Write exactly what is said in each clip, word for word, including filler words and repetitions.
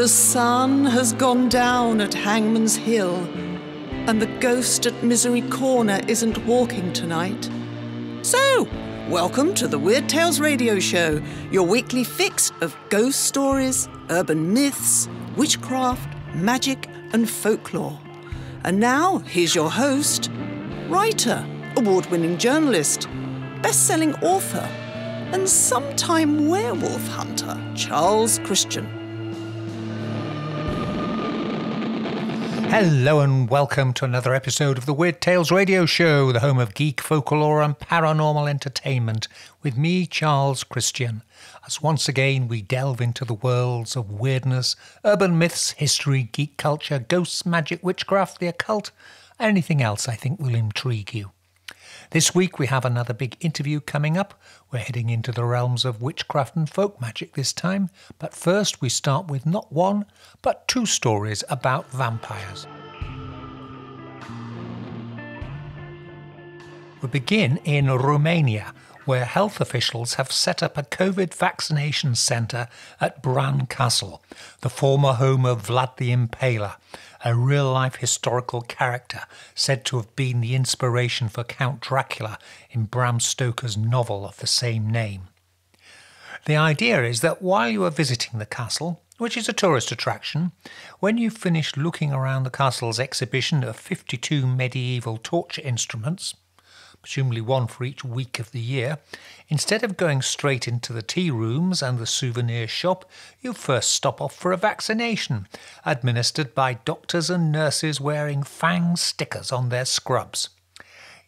The sun has gone down at Hangman's Hill, and the ghost at Misery Corner isn't walking tonight. So, welcome to the Weird Tales Radio Show, your weekly fix of ghost stories, urban myths, witchcraft, magic, and folklore. And now, here's your host, writer, award-winning journalist, best-selling author, and sometime werewolf hunter, Charles Christian. Hello and welcome to another episode of the Weird Tales Radio Show, the home of geek, folklore and paranormal entertainment, with me, Charles Christian, as once again we delve into the worlds of weirdness, urban myths, history, geek culture, ghosts, magic, witchcraft, the occult, anything else I think will intrigue you. This week we have another big interview coming up. We're heading into the realms of witchcraft and folk magic this time, but first we start with not one, but two stories about vampires. We begin in Romania, where health officials have set up a COVID vaccination centre at Bran Castle, the former home of Vlad the Impaler, a real-life historical character said to have been the inspiration for Count Dracula in Bram Stoker's novel of the same name. The idea is that while you are visiting the castle, which is a tourist attraction, when you finish looking around the castle's exhibition of fifty-two medieval torture instruments, presumably one for each week of the year, instead of going straight into the tea rooms and the souvenir shop, you first stop off for a vaccination, administered by doctors and nurses wearing fang stickers on their scrubs.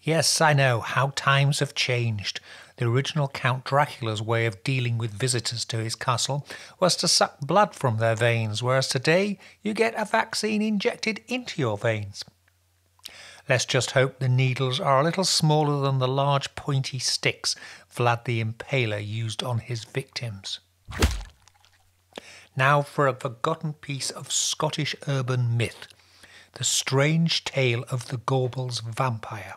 Yes, I know, how times have changed. The original Count Dracula's way of dealing with visitors to his castle was to suck blood from their veins, whereas today you get a vaccine injected into your veins. Let's just hope the needles are a little smaller than the large pointy sticks Vlad the Impaler used on his victims. Now for a forgotten piece of Scottish urban myth, the strange tale of the Gorbals vampire.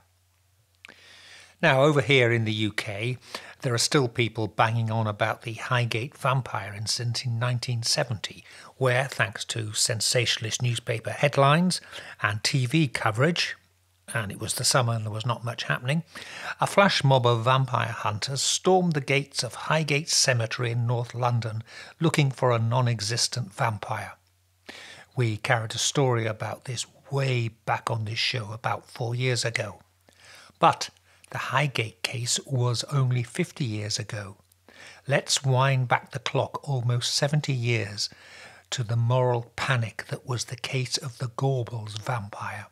Now over here in the U K, there are still people banging on about the Highgate vampire incident in nineteen seventy, where, thanks to sensationalist newspaper headlines and T V coverage, and it was the summer and there was not much happening, a flash mob of vampire hunters stormed the gates of Highgate Cemetery in North London looking for a non-existent vampire. We carried a story about this way back on this show about four years ago. But the Highgate case was only fifty years ago. Let's wind back the clock almost seventy years to the moral panic that was the case of the Gorbals vampire.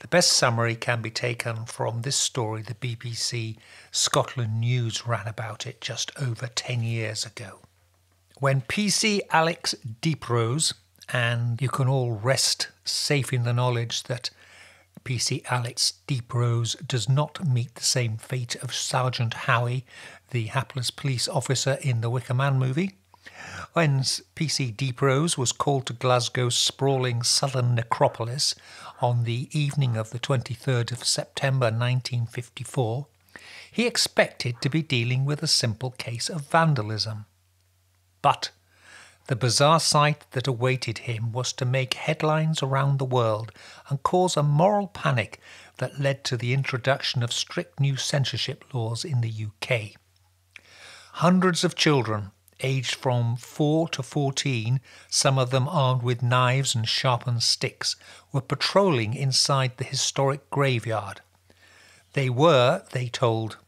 The best summary can be taken from this story the B B C Scotland News ran about it just over ten years ago. When P C Alex Deeprose, and you can all rest safe in the knowledge that P C Alex Deeprose does not meet the same fate of Sergeant Howie, the hapless police officer in the Wicker Man movie. When P C Deeprose was called to Glasgow's sprawling southern necropolis on the evening of the twenty-third of September nineteen fifty-four, he expected to be dealing with a simple case of vandalism. But the bizarre sight that awaited him was to make headlines around the world and cause a moral panic that led to the introduction of strict new censorship laws in the U K. Hundreds of children, aged from four to fourteen, some of them armed with knives and sharpened sticks, were patrolling inside the historic graveyard. They were, they told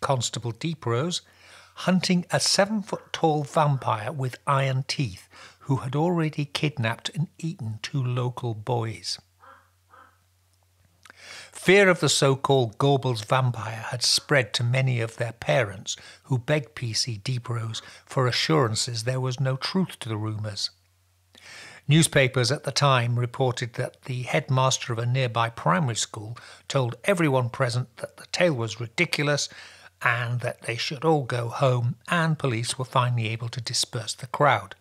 Constable Deeprose, hunting a seven-foot-tall vampire with iron teeth who had already kidnapped and eaten two local boys. Fear of the so-called Gorbals vampire had spread to many of their parents, who begged P C Deeprose for assurances there was no truth to the rumours. Newspapers at the time reported that the headmaster of a nearby primary school told everyone present that the tale was ridiculous and that they should all go home, and police were finally able to disperse the crowd.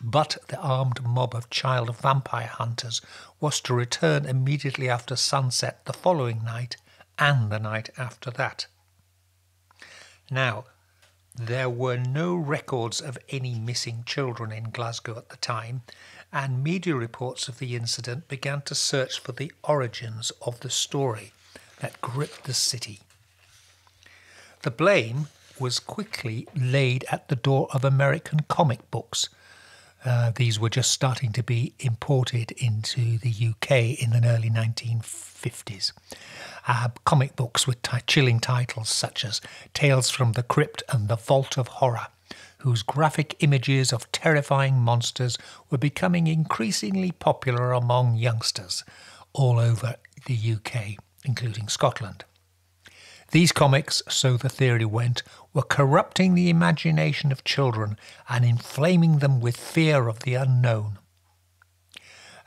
But the armed mob of child vampire hunters was to return immediately after sunset the following night and the night after that. Now, There were no records of any missing children in Glasgow at the time, and media reports of the incident began to search for the origins of the story that gripped the city. The blame was quickly laid at the door of American comic books. Uh, these were just starting to be imported into the U K in the early nineteen fifties. Uh, comic books with chilling titles such as Tales from the Crypt and the Vault of Horror, whose graphic images of terrifying monsters were becoming increasingly popular among youngsters all over the U K, including Scotland. These comics, so the theory went, were corrupting the imagination of children and inflaming them with fear of the unknown.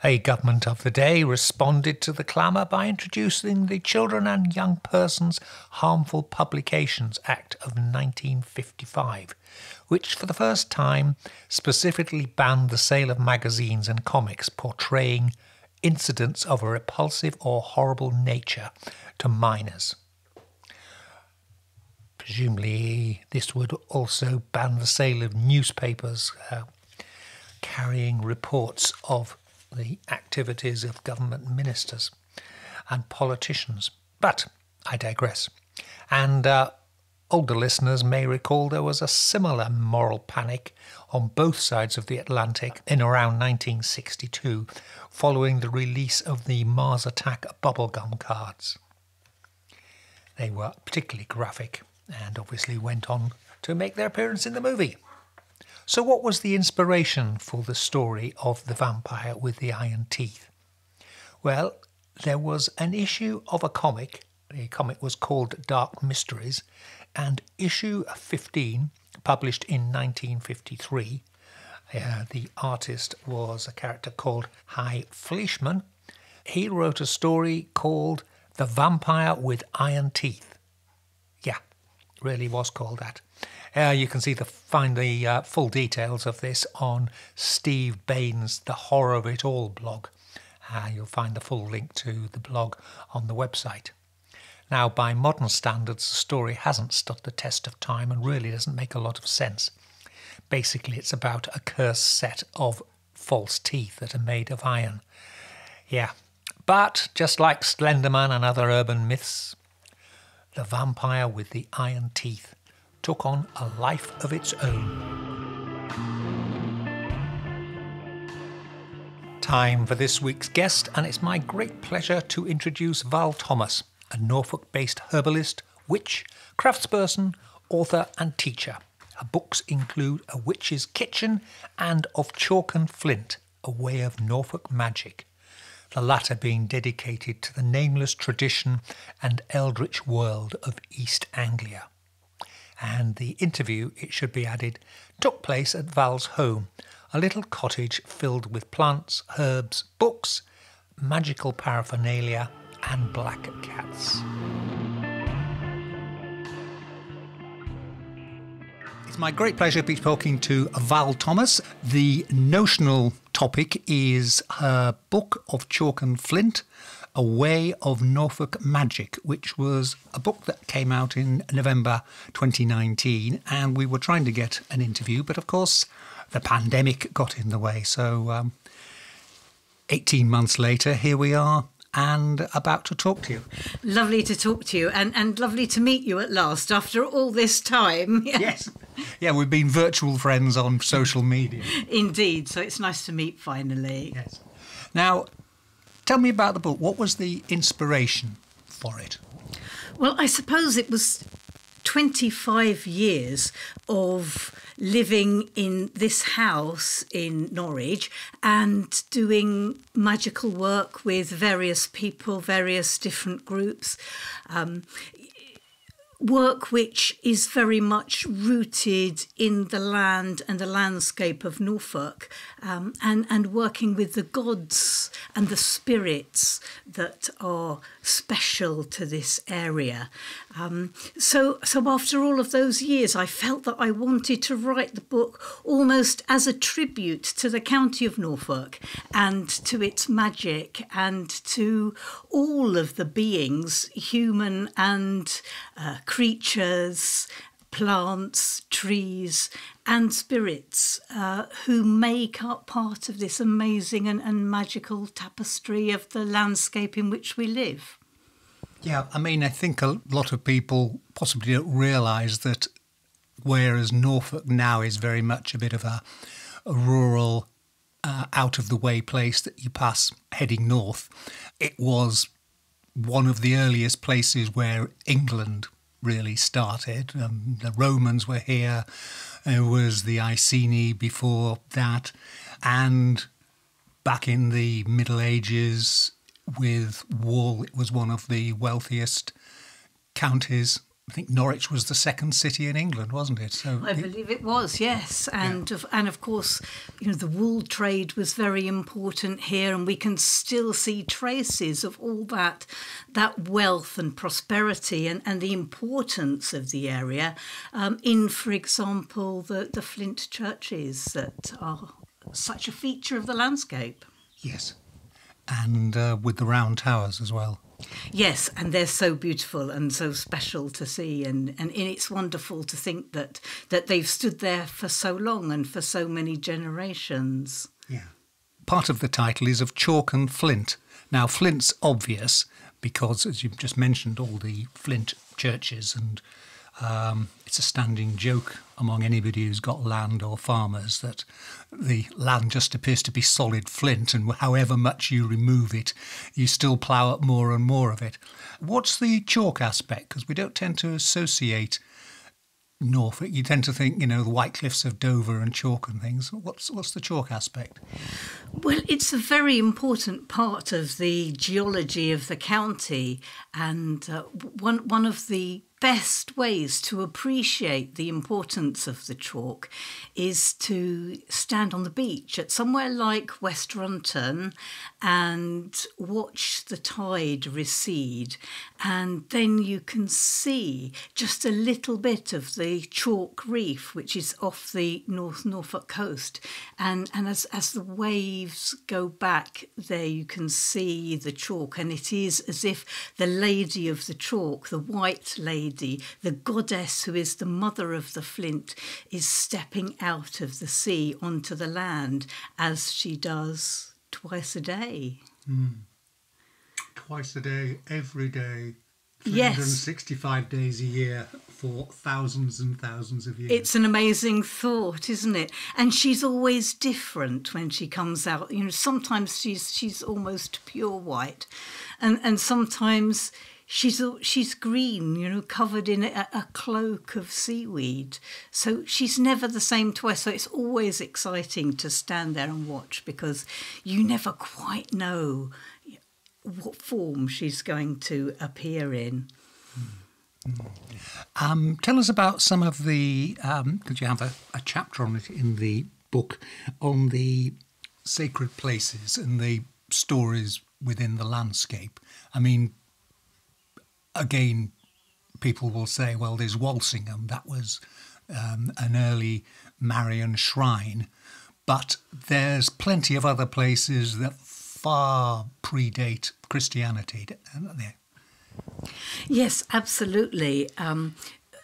A government of the day responded to the clamour by introducing the Children and Young Persons Harmful Publications Act of nineteen fifty-five, which for the first time specifically banned the sale of magazines and comics portraying incidents of a repulsive or horrible nature to minors. Presumably, this would also ban the sale of newspapers uh, carrying reports of the activities of government ministers and politicians. But I digress. And uh, older listeners may recall there was a similar moral panic on both sides of the Atlantic in around nineteen sixty-two, following the release of the Mars Attack bubblegum cards. They were particularly graphic, and obviously went on to make their appearance in the movie. So what was the inspiration for the story of the vampire with the iron teeth? Well, there was an issue of a comic. The comic was called Dark Mysteries, and issue fifteen, published in nineteen fifty-three, uh, the artist was a character called High Fleischman. He wrote a story called The Vampire with Iron Teeth. Really was called that. Uh, you can see the find the uh, full details of this on Steve Bain's The Horror of It All blog. Uh, you'll find the full link to the blog on the website. Now, by modern standards, the story hasn't stood the test of time and really doesn't make a lot of sense. Basically, it's about a cursed set of false teeth that are made of iron. Yeah, but just like Slenderman and other urban myths, The Vampire with the Iron Teeth took on a life of its own. Time for this week's guest, and it's my great pleasure to introduce Val Thomas, a Norfolk-based herbalist, witch, craftsperson, author and teacher. Her books include A Witch's Kitchen and Of Chalk and Flint, A Way of Norfolk Magic, the latter being dedicated to the nameless tradition and eldritch world of East Anglia. And the interview, it should be added, took place at Val's home, a little cottage filled with plants, herbs, books, magical paraphernalia and black cats. It's my great pleasure to be talking to Val Thomas. The notional topic is her book Of Chalk and Flint, A Way of Norfolk Magic, which was a book that came out in November twenty nineteen, and we were trying to get an interview, but of course the pandemic got in the way. So um, eighteen months later, here we are, and about to talk to you. Lovely to talk to you, and, and lovely to meet you at last after all this time. Yes. Yes. Yeah, we've been virtual friends on social media. Indeed, so it's nice to meet finally. Yes. Now, tell me about the book. What was the inspiration for it? Well, I suppose it was twenty-five years of living in this house in Norwich and doing magical work with various people, various different groups, um, work which is very much rooted in the land and the landscape of Norfolk, um, and, and working with the gods and the spirits that are special to this area. Um, so, so after all of those years, I felt that I wanted to write the book almost as a tribute to the county of Norfolk and to its magic and to all of the beings, human and uh, creatures plants, trees and spirits uh, who make up part of this amazing and, and magical tapestry of the landscape in which we live. Yeah, I mean, I think a lot of people possibly don't realise that whereas Norfolk now is very much a bit of a, a rural, uh, out-of-the-way place that you pass heading north, it was one of the earliest places where England really started. Um, the Romans were here, there was the Iceni before that, and back in the Middle Ages, with wool, it was one of the wealthiest counties. I think Norwich was the second city in England, wasn't it? So I believe it was, yes. And yeah. of, and of course, you know, the wool trade was very important here, and we can still see traces of all that that wealth and prosperity and, and the importance of the area um, in, for example, the the Flint churches that are such a feature of the landscape. Yes. And uh, with the round towers as well. Yes, and they're so beautiful and so special to see, and, and it's wonderful to think that, that they've stood there for so long and for so many generations. Yeah. Part of the title is of Chalk and Flint. Now, Flint's obvious because, as you've just mentioned, all the Flint churches, and um, it's a standing joke among anybody who's got land or farmers that the land just appears to be solid flint, and however much you remove it, you still plough up more and more of it. What's the chalk aspect? Because we don't tend to associate Norfolk. You tend to think, you know, the White Cliffs of Dover and chalk and things. What's, what's the chalk aspect? Well, it's a very important part of the geology of the county, and uh, one, one of the best ways to appreciate the importance of the chalk is to stand on the beach at somewhere like West Runton and watch the tide recede, and then you can see just a little bit of the chalk reef, which is off the North Norfolk coast, and and as, as the waves go back there you can see the chalk, and it is as if the Lady of the Chalk, the White Lady, the goddess who is the mother of the flint, is stepping out of the sea onto the land, as she does twice a day. Mm. Twice a day, every day, three hundred sixty-five yes. days a year for thousands and thousands of years. It's an amazing thought, isn't it? And she's always different when she comes out. You know, sometimes she's she's almost pure white, and and sometimes She's she's green, you know, covered in a, a cloak of seaweed. So she's never the same twice. So it's always exciting to stand there and watch, because you never quite know what form she's going to appear in. Um, tell us about some of the, um, because you have a, a chapter on it in the book, on the sacred places and the stories within the landscape. I mean, again, people will say, well, there's Walsingham. That was um, an early Marian shrine. But there's plenty of other places that far predate Christianity, aren't there? Yes, absolutely. Um,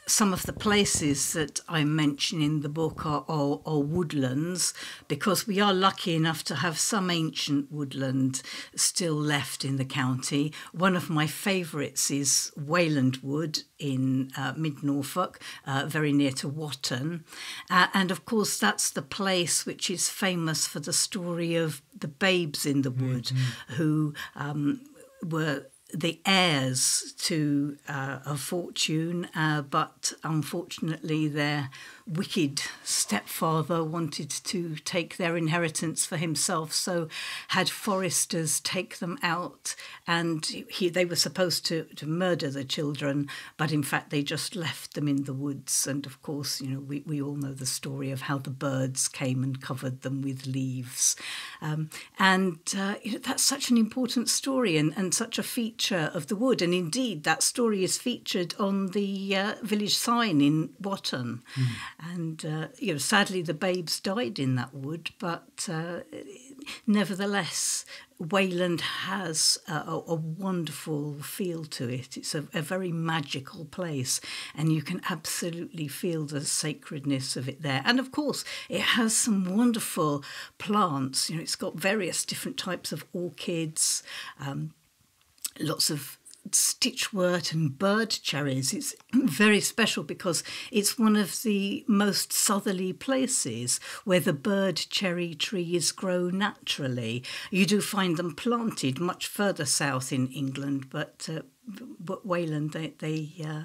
some of the places that I mention in the book are, are, are woodlands, because we are lucky enough to have some ancient woodland still left in the county. One of my favourites is Wayland Wood in uh, mid-Norfolk, uh, very near to Watton. Uh, and of course, that's the place which is famous for the story of the babes in the wood, mm-hmm. who um, were the heirs to uh, a fortune, uh, but unfortunately their wicked stepfather wanted to take their inheritance for himself, so had foresters take them out, and he, they were supposed to, to murder the children, but in fact they just left them in the woods. And of course, you know, we, we all know the story of how the birds came and covered them with leaves. Um, and uh, you know, that's such an important story, and, and such a feat of the wood, and indeed that story is featured on the uh, village sign in Watton. Mm. And uh, you know, sadly the babes died in that wood, but uh, nevertheless, Wayland has a, a, a wonderful feel to it. It's a, a very magical place, and you can absolutely feel the sacredness of it there. And of course, it has some wonderful plants. You know, it's got various different types of orchids, um, lots of stitchwort and bird cherries. It's very special because it's one of the most southerly places where the bird cherry trees grow naturally. You do find them planted much further south in England, but uh, but Wayland, they they, uh, yeah.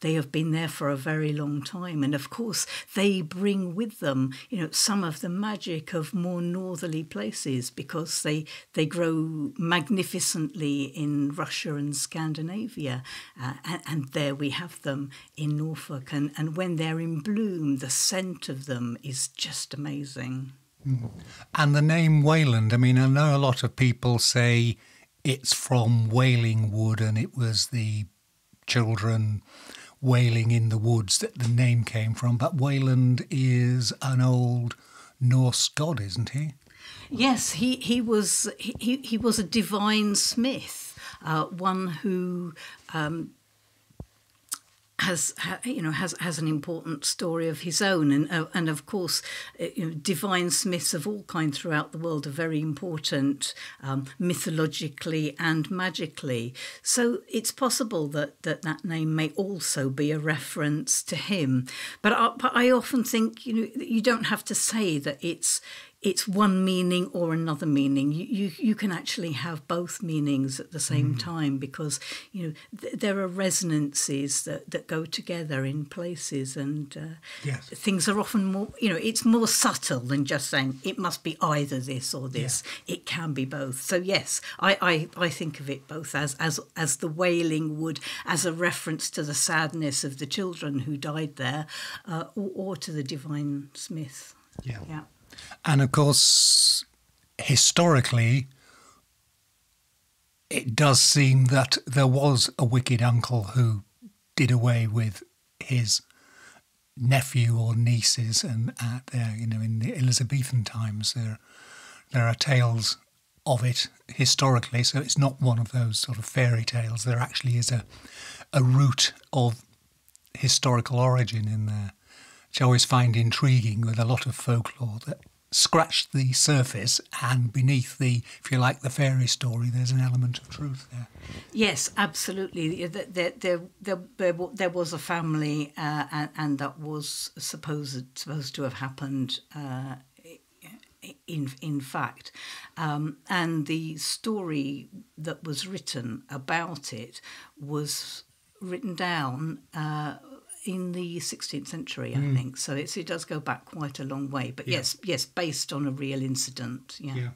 they have been there for a very long time. And of course, they bring with them, you know, some of the magic of more northerly places, because they, they grow magnificently in Russia and Scandinavia. Uh, and, and there we have them in Norfolk. And, and when they're in bloom, the scent of them is just amazing. Mm. And the name Wayland, I mean, I know a lot of people say it's from Wailing Wood, and it was the children wailing in the woods that the name came from. But Wayland is an old Norse god, isn't he? Yes, he he was he he was a divine smith, uh, one who. Um, Has you know has has an important story of his own, and uh, and of course, you know, divine smiths of all kinds throughout the world are very important um, mythologically and magically. So it's possible that that that name may also be a reference to him. But I, but I often think, you know, you don't have to say that it's. It's one meaning or another meaning. You, you you can actually have both meanings at the same mm. time, because you know th there are resonances that, that go together in places, and uh, yes. things are often more. You know, it's more subtle than just saying it must be either this or this. Yeah. It can be both. So yes, I, I I think of it both as as as the Wailing Wood, as a reference to the sadness of the children who died there, uh, or, or to the divine smith. Yeah. Yeah. And, of course, historically, it does seem that there was a wicked uncle who did away with his nephew or nieces, and uh, there, you know, in the Elizabethan times, there there are tales of it historically. So it's not one of those sort of fairy tales. There actually is a a root of historical origin in there, which I always find intriguing with a lot of folklore that scratched the surface, and beneath the, if you like, the fairy story, there's an element of truth there. Yes, absolutely. There, there, there, there was a family, uh, and, and that was supposed supposed to have happened. Uh, In in fact, um, and the story that was written about it was written down. Uh, in the sixteenth century, I mm. think. So it's, it does go back quite a long way. But yeah. yes, yes, based on a real incident. Yeah. yeah.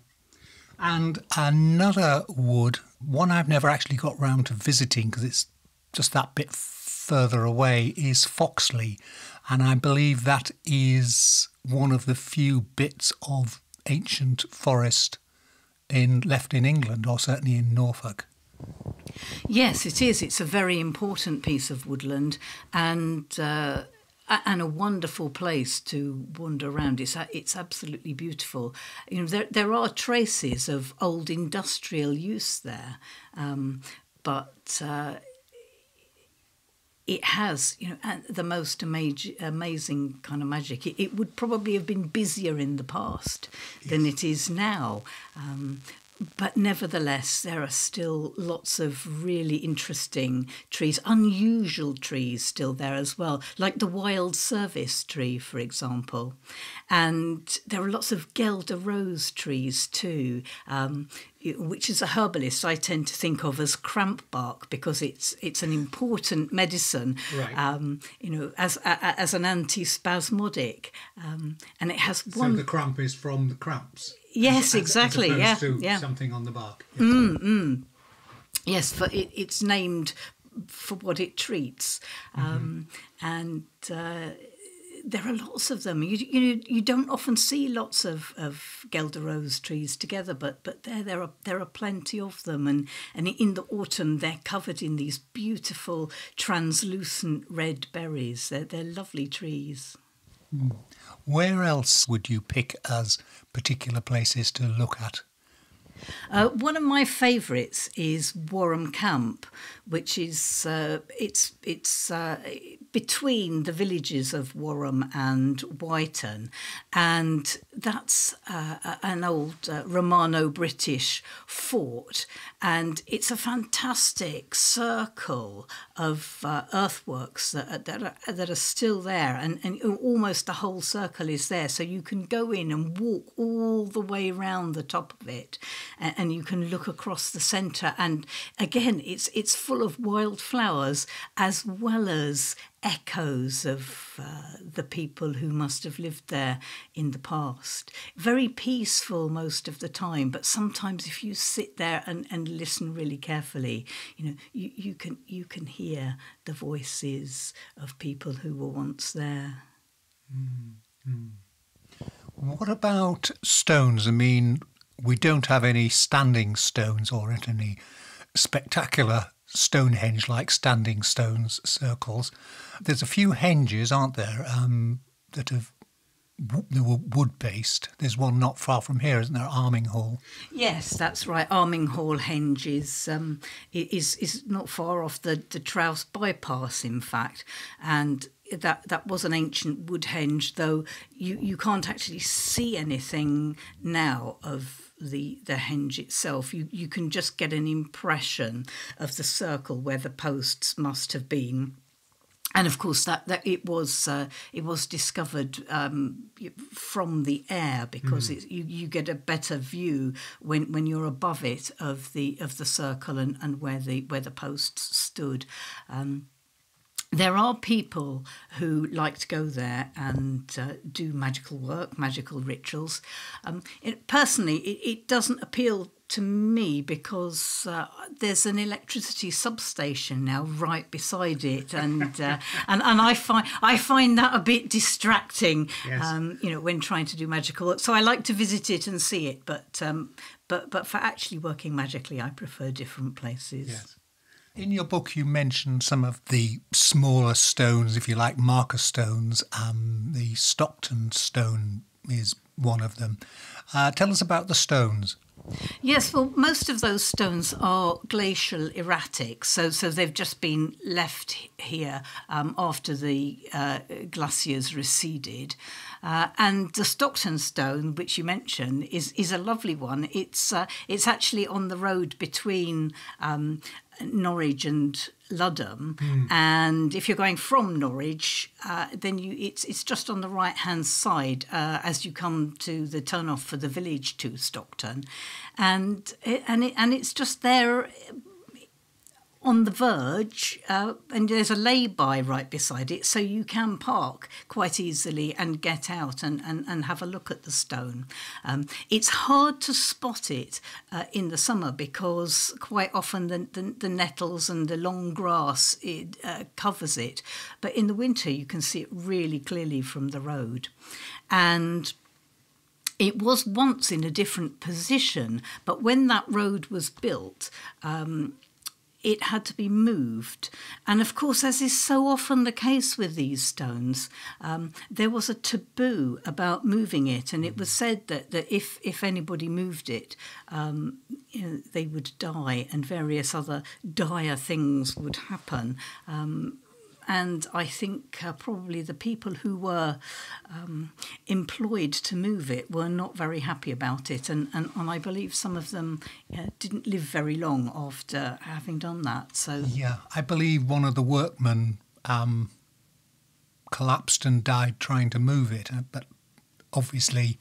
And another wood, one I've never actually got round to visiting because it's just that bit further away, is Foxley. And I believe that is one of the few bits of ancient forest in left in England, or certainly in Norfolk. Yes, it is. It's a very important piece of woodland, and uh, and a wonderful place to wander around. It's it's absolutely beautiful. You know, there there are traces of old industrial use there, um, but. Uh, It has, you know, the most amazing kind of magic. It, it would probably have been busier in the past yes. than it is now. Um, but nevertheless, there are still lots of really interesting trees, unusual trees still there as well, like the wild service tree, for example. And there are lots of Gelder rose trees too, um, which is a herbalist I tend to think of as cramp bark, because it's it's an important medicine, right. um, you know, as a, as an antispasmodic, um, and it has one. So the cramp is from the cramps. Yes, as, exactly. As yeah, to yeah. Something on the bark. Yeah. Mm, mm. Yes, for it, it's named for what it treats, um, mm-hmm. and. Uh, There are lots of them. You you you don't often see lots of, of Gelder rose trees together, but but there there are there are plenty of them, and and in the autumn they're covered in these beautiful translucent red berries. They're they're lovely trees. Where else would you pick as particular places to look at? Uh, one of my favourites is Warham Camp, which is uh, it's it's uh, between the villages of Warham and Wyton, and that's uh, an old uh, Romano-British fort, and it's a fantastic circle of uh, earthworks that are, that are, that are still there, and, and almost the whole circle is there, so you can go in and walk all the way round the top of it. And you can look across the centre, and again, it's it's full of wildflowers as well as echoes of uh, the people who must have lived there in the past. Very peaceful most of the time, but sometimes if you sit there and, and listen really carefully, you know, you, you can you can hear the voices of people who were once there. Mm-hmm. What about stones? I mean, we don't have any standing stones or any spectacular Stonehenge-like standing stones circles. There's a few henges, aren't there, um, that have that were wood-based. There's one not far from here, isn't there, Arminghall? Yes, that's right. Arminghall Henge is, um, is, is not far off the, the Trowse bypass, in fact, and that that was an ancient wood henge, though you, you can't actually see anything now of the the henge itself. You, you can just get an impression of the circle where the posts must have been. And of course, that, that it was uh, it was discovered um, from the air, because mm. it, you you get a better view when when you're above it of the of the circle and, and where the where the posts stood. Um, There are people who like to go there and uh, do magical work, magical rituals. Um, it, personally, it, it doesn't appeal to me, because uh, there's an electricity substation now right beside it, and uh, and and I find I find that a bit distracting. Yes. Um, you know, when trying to do magical work. So I like to visit it and see it, but um, but but for actually working magically, I prefer different places. Yes. In your book, you mentioned some of the smaller stones, if you like, marker stones. Um, the Stockton Stone is one of them. Uh, tell us about the stones. Yes, well, most of those stones are glacial erratics, so so they've just been left here um, after the uh, glaciers receded. Uh, and the Stockton Stone, which you mentioned, is is a lovely one. It's uh, it's actually on the road between um, Norwich and Ludham, mm. and if you're going from Norwich, uh, then you it's it's just on the right hand side uh, as you come to the turn off for the village to Stockton, and it, and it, and it's just there on the verge, uh, and there's a lay-by right beside it, so you can park quite easily and get out and, and, and have a look at the stone. Um, it's hard to spot it uh, in the summer, because quite often the, the, the nettles and the long grass it, uh, covers it, but in the winter you can see it really clearly from the road. And it was once in a different position, but when that road was built, um, it had to be moved. And of course, as is so often the case with these stones, um, there was a taboo about moving it, and it was said that, that if, if anybody moved it, um, you know, they would die, and various other dire things would happen. Um, and I think uh, probably the people who were um, employed to move it were not very happy about it, and, and, and I believe some of them uh, didn't live very long after having done that. So yeah, I believe one of the workmen um, collapsed and died trying to move it, but obviously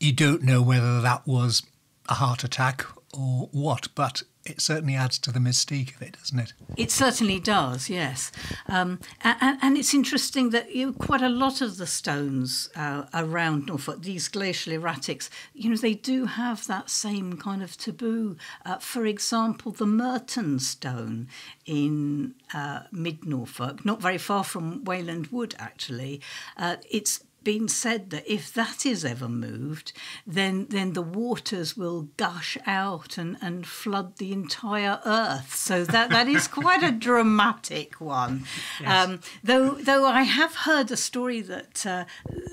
you don't know whether that was a heart attack or what, but it certainly adds to the mystique of it, doesn't it? It certainly does, yes. Um, and, and it's interesting that you know, quite a lot of the stones uh, around Norfolk, these glacial erratics, you know, they do have that same kind of taboo. Uh, for example, the Merton Stone in uh, mid-Norfolk, not very far from Wayland Wood, actually, uh, it's been said that if that is ever moved, then then the waters will gush out and, and flood the entire earth. So that, that is quite a dramatic one. Yes. Um, though though I have heard a story that uh,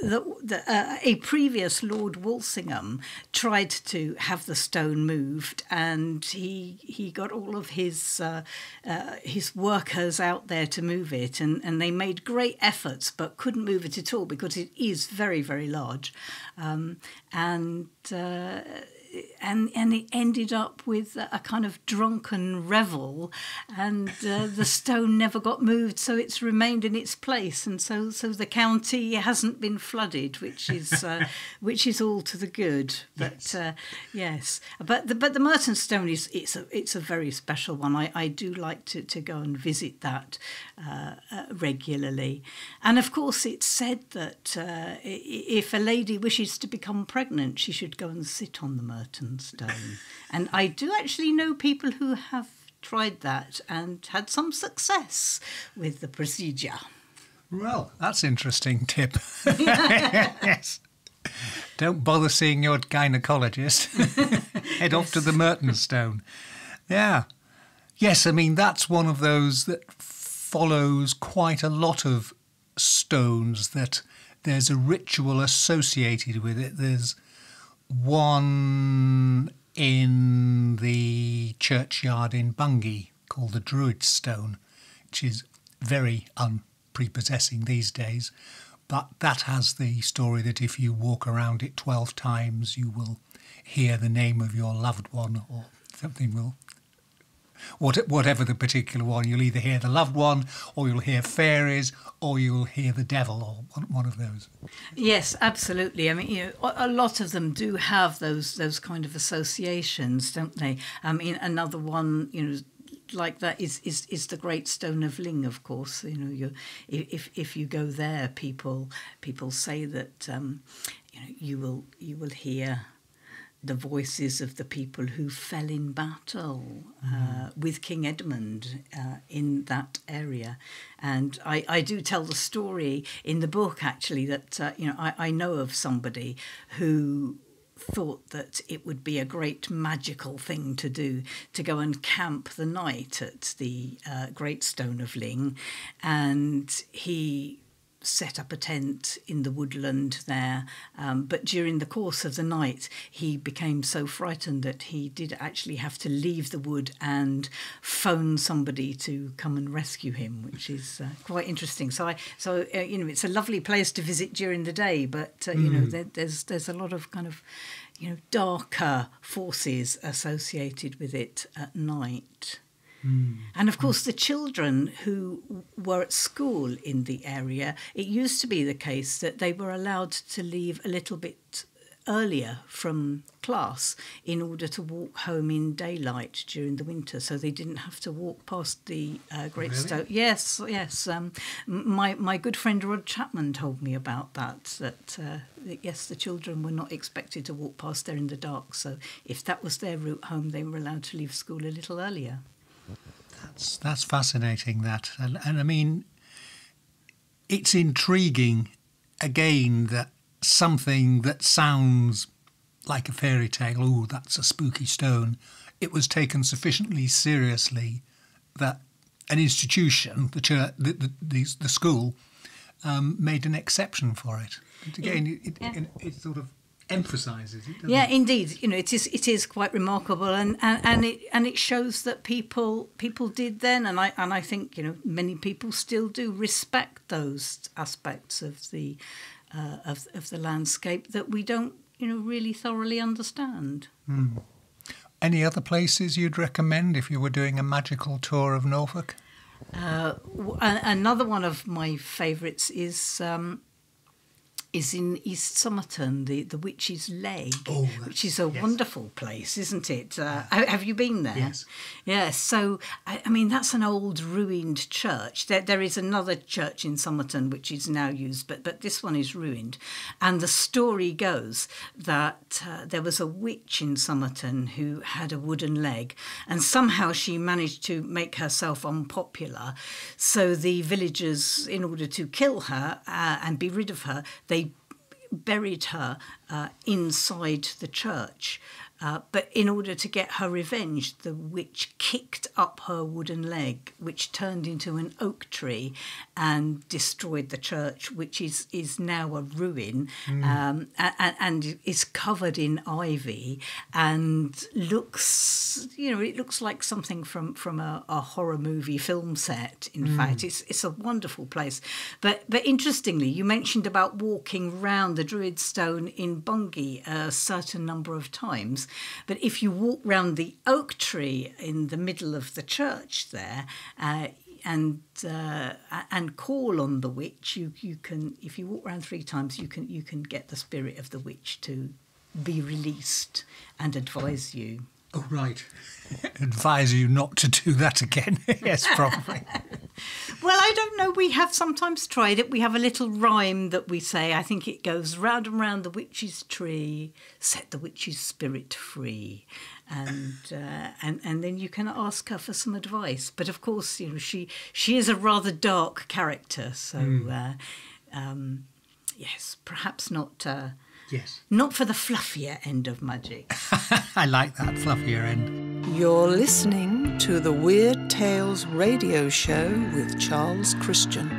that, that uh, a previous Lord Walsingham tried to have the stone moved, and he he got all of his uh, uh, his workers out there to move it, and and they made great efforts but couldn't move it at all because it is very, very large, um, and uh, and and it ended up with a kind of drunken revel, and uh, the stone never got moved, so it's remained in its place, and so so the county hasn't been flooded, which is uh, which is all to the good. But yes, uh, yes. But the but the Merton Stone is it's a it's a very special one. I I do like to to go and visit that uh, uh, regularly, and of course it's said that uh, if a lady wishes to become pregnant, she should go and sit on the Merton Stone. And I do actually know people who have tried that and had some success with the procedure. Well, that's an interesting tip. Yes. Don't bother seeing your gynecologist. Head yes. off to the Merton Stone. Yeah. Yes, I mean, that's one of those that follows quite a lot of stones, that there's a ritual associated with it. There's one in the churchyard in Bungay called the Druid Stone, which is very unprepossessing these days, but that has the story that if you walk around it twelve times, you will hear the name of your loved one or something will... Whatever the particular one, you'll either hear the loved one, or you'll hear fairies, or you'll hear the devil, or one of those. Yes, absolutely. I mean, you know, a lot of them do have those those kind of associations, don't they? I mean, another one, you know, like that is is is the Great Stone of Ling, of course. You know, you if if you go there, people people say that um, you know you will you will hear the voices of the people who fell in battle uh, with King Edmund uh, in that area. And I, I do tell the story in the book, actually, that uh, you know I, I know of somebody who thought that it would be a great magical thing to do, to go and camp the night at the uh, Great Stone of Ling. And he set up a tent in the woodland there, um, but during the course of the night he became so frightened that he did actually have to leave the wood and phone somebody to come and rescue him, which is uh, quite interesting. So I, so uh, you know, it's a lovely place to visit during the day, but uh, you mm. know there, there's there's a lot of kind of you know darker forces associated with it at night. And of course, the children who were at school in the area, it used to be the case that they were allowed to leave a little bit earlier from class in order to walk home in daylight during the winter, so they didn't have to walk past the uh, Great really? Stone. Yes, yes. Um, my my good friend Rod Chapman told me about that. That, uh, that yes, the children were not expected to walk past there in the dark. So if that was their route home, they were allowed to leave school a little earlier. That's, that's fascinating, that. And, and I mean, it's intriguing, again, that something that sounds like a fairy tale, oh, that's a spooky stone, it was taken sufficiently seriously that an institution, the church, the, the, the, the school, um, made an exception for it. And again, it, it, yeah. it, it sort of emphasises it, doesn't yeah, it? Indeed, you know, it is it is quite remarkable, and, and, and it and it shows that people people did then, and I and I think you know many people still do respect those aspects of the uh, of of the landscape that we don't you know really thoroughly understand. Mm. Any other places you'd recommend if you were doing a magical tour of Norfolk? Uh, w another one of my favourites is. Um, is in East Somerton, the, the Witch's Leg, oh, which is a yes. wonderful place, isn't it? Uh, yeah. Have you been there? Yes. Yeah, so, I, I mean, that's an old ruined church. There, there is another church in Somerton which is now used, but, but this one is ruined. And the story goes that uh, there was a witch in Somerton who had a wooden leg, and somehow she managed to make herself unpopular. So the villagers, in order to kill her uh, and be rid of her, they buried her uh, inside the church. Uh, but in order to get her revenge, the witch kicked up her wooden leg, which turned into an oak tree and destroyed the church, which is, is now a ruin, mm. um, and, and is covered in ivy and looks, you know, it looks like something from, from a, a horror movie film set, in mm. fact. It's, it's a wonderful place. But, but interestingly, you mentioned about walking round the Druid Stone in Bungay a certain number of times. But if you walk round the oak tree in the middle of the church there, uh, and uh, and call on the witch, you you can. If you walk round three times, you can you can get the spirit of the witch to be released and advise you. Oh right, advise you not to do that again. Yes, probably. Well, I don't know. We have sometimes tried it. We have a little rhyme that we say. I think it goes round and round the witch's tree, set the witch's spirit free, and uh, and and then you can ask her for some advice. But of course, you know, she she is a rather dark character, so mm. uh, um, yes, perhaps not. Uh, yes, not for the fluffier end of magic. I like that fluffier end. You're listening to the Weird Tales radio show with Charles Christian.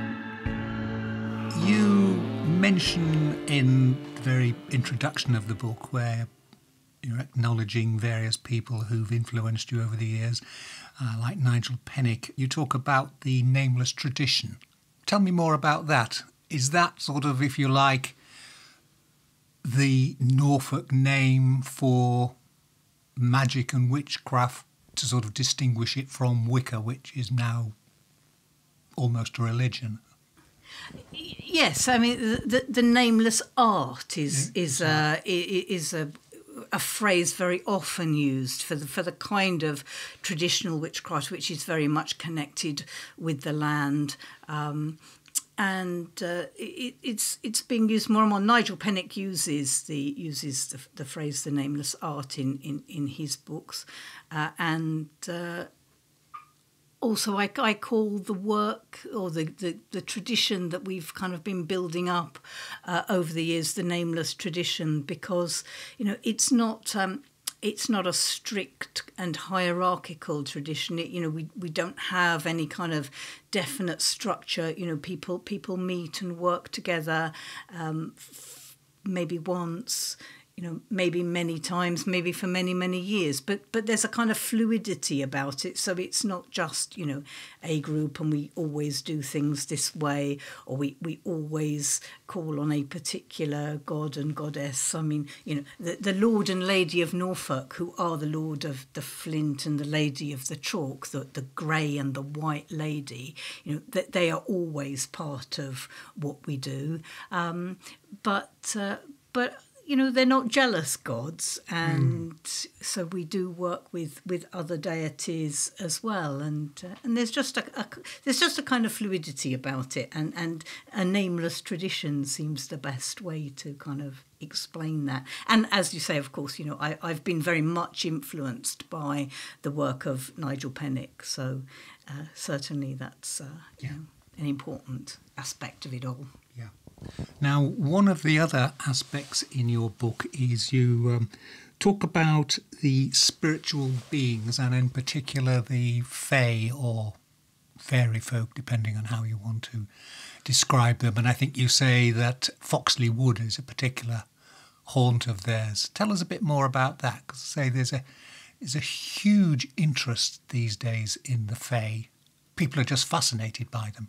You mention in the very introduction of the book where you're acknowledging various people who've influenced you over the years, uh, like Nigel Pennick. You talk about the Nameless Tradition. Tell me more about that. Is that sort of, if you like, the Norfolk name for magic and witchcraft to sort of distinguish it from Wicca, which is now almost a religion? Yes, I mean the the nameless art is yeah, is a is a a phrase very often used for the for the kind of traditional witchcraft which is very much connected with the land. Um, And uh, it, it's it's being used more and more. Nigel Pennick uses the uses the, the phrase "the nameless art" in in, in his books, uh, and uh, also I, I call the work or the, the the tradition that we've kind of been building up uh, over the years the nameless tradition, because you know it's not. Um, It's not a strict and hierarchical tradition. It, you know, we, we don't have any kind of definite structure. You know, people people meet and work together, um, f maybe once, you know, maybe many times, maybe for many many years. But but there's a kind of fluidity about it. So it's not just, you know, a group and we always do things this way, or we we always call on a particular god and goddess. I mean, you know, the, the Lord and Lady of Norfolk, who are the Lord of the Flint and the Lady of the Chalk, the, the grey and the white lady, you know, that they are always part of what we do. Um, but, uh, but you know, they're not jealous gods. And mm. so we do work with, with other deities as well. And uh, and there's just a, a there's just a kind of fluidity about it. And, and a nameless tradition seems the best way to kind of explain that. And as you say, of course, you know, I, I've been very much influenced by the work of Nigel Pennick. So uh, certainly that's uh, yeah. you know, an important aspect of it all. Yeah. Now, one of the other aspects in your book is you um, talk about the spiritual beings, and in particular the fae or fairy folk, depending on how you want to describe them. And I think you say that Foxley Wood is a particular haunt of theirs. Tell us a bit more about that, because I say there's a, there's a huge interest these days in the fae. People are just fascinated by them.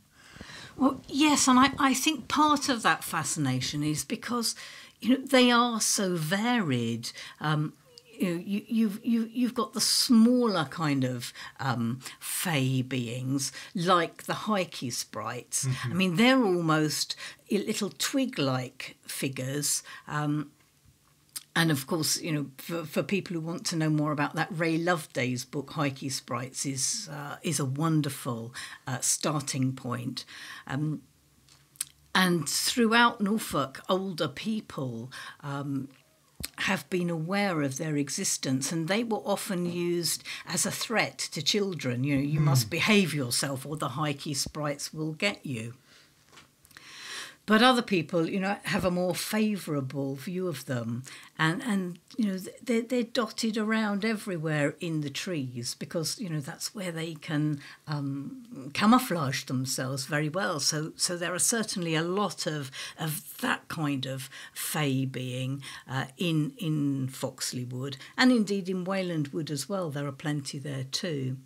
Well, yes, and I, I think part of that fascination is because, you know, they are so varied. Um, you know, you, you've, you, you've got the smaller kind of um, fae beings, like the Heike Sprites. Mm-hmm. I mean, they're almost little twig-like figures. Um, And of course, you know, for, for people who want to know more about that, Ray Loveday's book Heike Sprites is uh, is a wonderful uh, starting point. Um, and throughout Norfolk, older people um, have been aware of their existence, and they were often used as a threat to children. You know, you mm. must behave yourself, or the Heike Sprites will get you. But other people, you know, have a more favourable view of them. And, and you know, they're, they're dotted around everywhere in the trees because, you know, that's where they can um, camouflage themselves very well. So so there are certainly a lot of, of that kind of fae being uh, in, in Foxley Wood and indeed in Wayland Wood as well. There are plenty there too.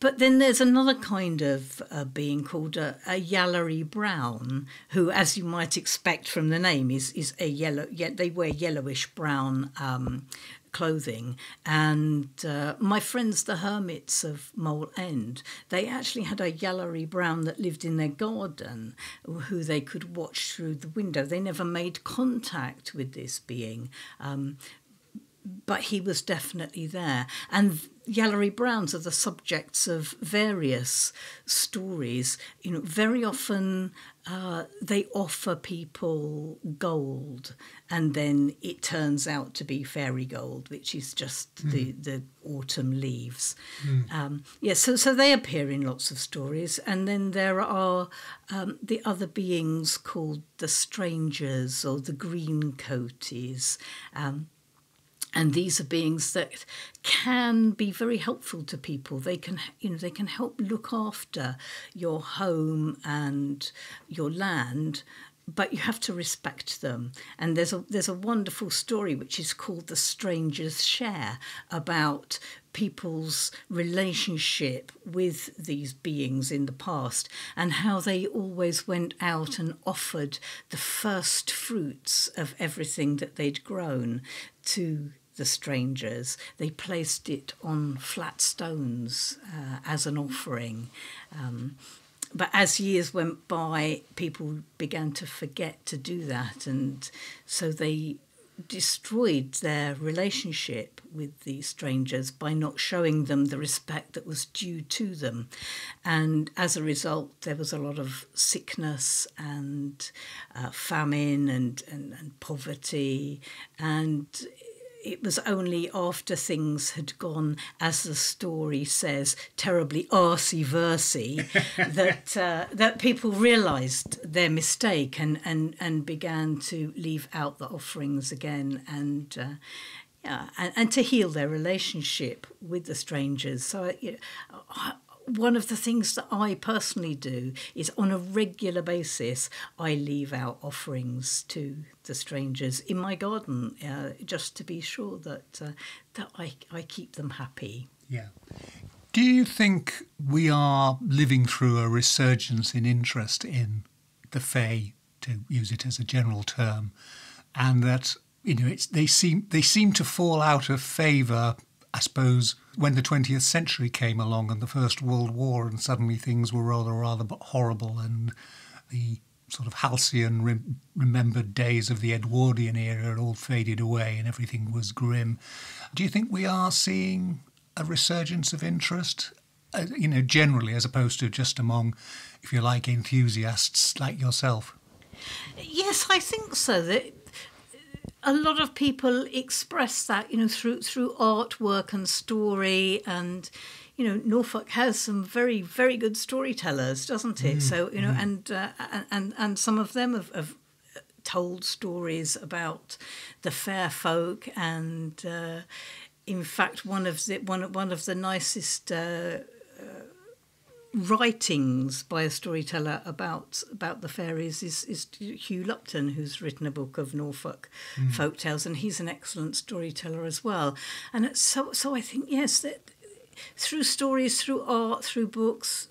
But then there's another kind of uh, being called a, a yallery brown, who, as you might expect from the name, is is a yellow. Yet they wear yellowish brown um, clothing. And uh, my friends, the hermits of Mole End, they actually had a yallery brown that lived in their garden, who they could watch through the window. They never made contact with this being. Um, But he was definitely there. And yallery browns are the subjects of various stories. You know, very often uh, they offer people gold, and then it turns out to be fairy gold, which is just mm. the, the autumn leaves. Mm. Um, yeah, so, so they appear in lots of stories. And then there are um, the other beings called the strangers or the green coaties. Um, And these are beings that can be very helpful to people. They can, you know, they can help look after your home and your land, but you have to respect them. And there's a there's a wonderful story which is called The Stranger's Share about people's relationship with these beings in the past and how they always went out and offered the first fruits of everything that they'd grown to the strangers. They placed it on flat stones uh, as an offering. Um, but as years went by, people began to forget to do that, and so they destroyed their relationship with these strangers by not showing them the respect that was due to them. And as a result, there was a lot of sickness and uh, famine and, and, and poverty. And it was only after things had gone, as the story says, terribly arsey-versey, that uh, that people realised their mistake and, and, and began to leave out the offerings again and, uh, yeah, and and to heal their relationship with the strangers. So you know, I, one of the things that I personally do is on a regular basis, I leave out offerings to the strangers in my garden, uh, just to be sure that uh, that I, I keep them happy. Yeah. Do you think we are living through a resurgence in interest in the fae, to use it as a general term, and that you know it's they seem they seem to fall out of favour, I suppose, when the twentieth century came along and the First World War, and suddenly things were rather, rather horrible, and the sort of halcyon re remembered days of the Edwardian era all faded away and everything was grim. Do you think we are seeing a resurgence of interest, uh, you know, generally, as opposed to just among, if you like, enthusiasts like yourself? Yes, I think so. That a lot of people express that, you know, through through artwork and story, and you know, Norfolk has some very very good storytellers, doesn't it? Mm, so you know, mm. and, uh, and and some of them have, have told stories about the fair folk, and uh, in fact, one of the one one of the nicest Uh, writings by a storyteller about about the fairies is, is Hugh Lupton, who's written a book of Norfolk mm. folk tales, and he's an excellent storyteller as well. And so, so I think yes, that through stories, through art, through books,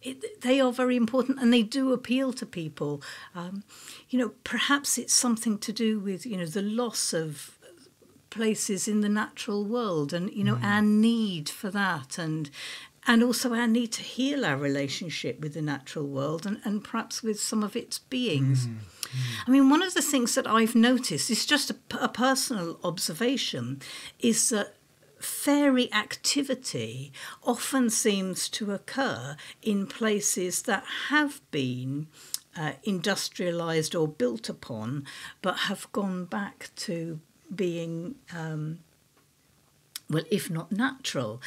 it, they are very important, and they do appeal to people. Um, you know, perhaps it's something to do with you know the loss of places in the natural world, and you know mm. our need for that, and. And also our need to heal our relationship with the natural world and, and perhaps with some of its beings. Mm, mm. I mean, one of the things that I've noticed, it's just a, a personal observation, is that fairy activity often seems to occur in places that have been uh, industrialised or built upon, but have gone back to being, um, well, if not natural,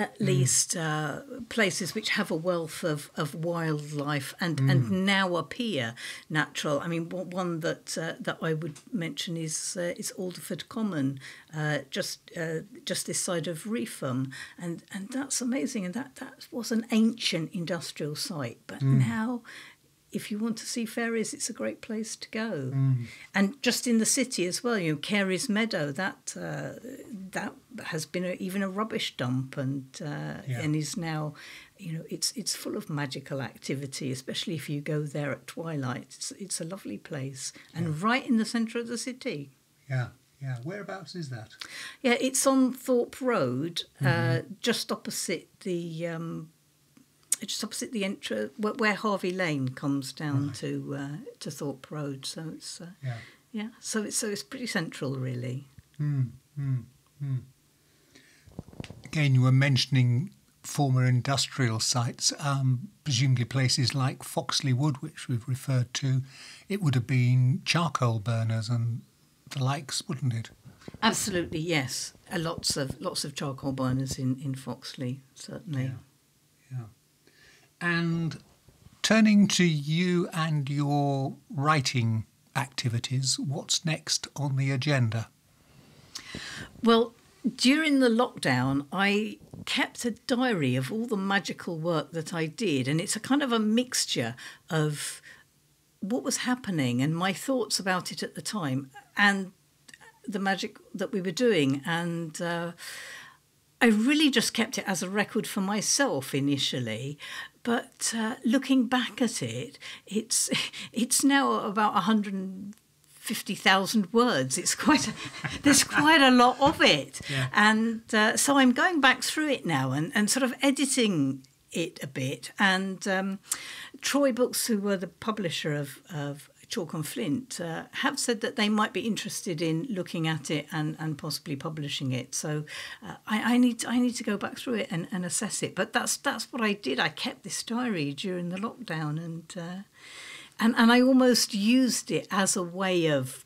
at mm. least uh, places which have a wealth of, of wildlife and, mm. and now appear natural. I mean, one that uh, that I would mention is uh, is Alderford Common, uh, just uh, just this side of Reefham, and and that's amazing. And that that was an ancient industrial site, but mm. now, if you want to see fairies, it's a great place to go. Mm. And just in the city as well, you know, Carey's Meadow, that uh, that has been a, even a rubbish dump, and uh, yeah. and is now, you know, it's it's full of magical activity, especially if you go there at twilight. It's, it's a lovely place, and yeah. right in the centre of the city. Yeah, yeah. Whereabouts is that? Yeah, it's on Thorpe Road, mm-hmm. uh, just opposite the... Um, just opposite the entrance where Harvey Lane comes down right. to uh, to Thorpe Road, so it's uh, yeah. yeah, so it's so it's pretty central, really. Mm, mm, mm. Again, you were mentioning former industrial sites, um, presumably places like Foxley Wood, which we've referred to. It would have been charcoal burners and the likes, wouldn't it? Absolutely, yes. Uh, lots of lots of charcoal burners in in Foxley, certainly. Yeah. yeah. And turning to you and your writing activities, what's next on the agenda? Well, during the lockdown, I kept a diary of all the magical work that I did, and it's a kind of a mixture of what was happening and my thoughts about it at the time and the magic that we were doing. And uh, I really just kept it as a record for myself initially. But uh, looking back at it, it's it's now about one hundred fifty thousand words. It's quite a, there's quite a lot of it, yeah. and uh, so I'm going back through it now and and sort of editing it a bit. And um, Troy Books, who were the publisher of of Chalk and Flint, uh, have said that they might be interested in looking at it and, and possibly publishing it. So uh, I, I need to, I need to go back through it and, and assess it. But that's that's what I did. I kept this diary during the lockdown, and uh, and and I almost used it as a way of,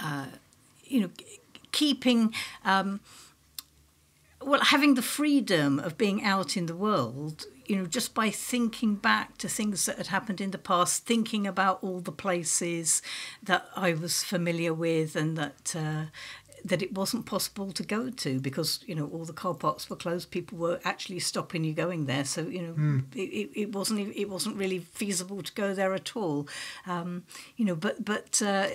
uh, you know, keeping. Um, Well, having the freedom of being out in the world, you know, just by thinking back to things that had happened in the past, thinking about all the places that I was familiar with and that uh, that it wasn't possible to go to because, you know, all the car parks were closed. People were actually stopping you going there. So, you know, mm. it, it wasn't it wasn't really feasible to go there at all. Um, you know, but but uh,